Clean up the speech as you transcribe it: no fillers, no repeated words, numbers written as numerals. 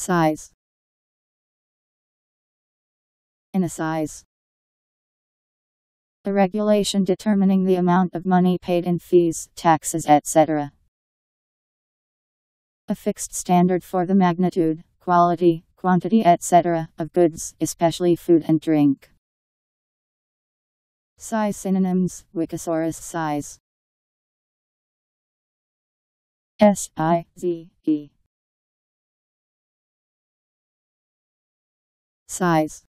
Size. In a size. A regulation determining the amount of money paid in fees, taxes, etc. A fixed standard for the magnitude, quality, quantity, etc. of goods, especially food and drink. Size synonyms, Wikisaurus size. S-I-Z-E. Size.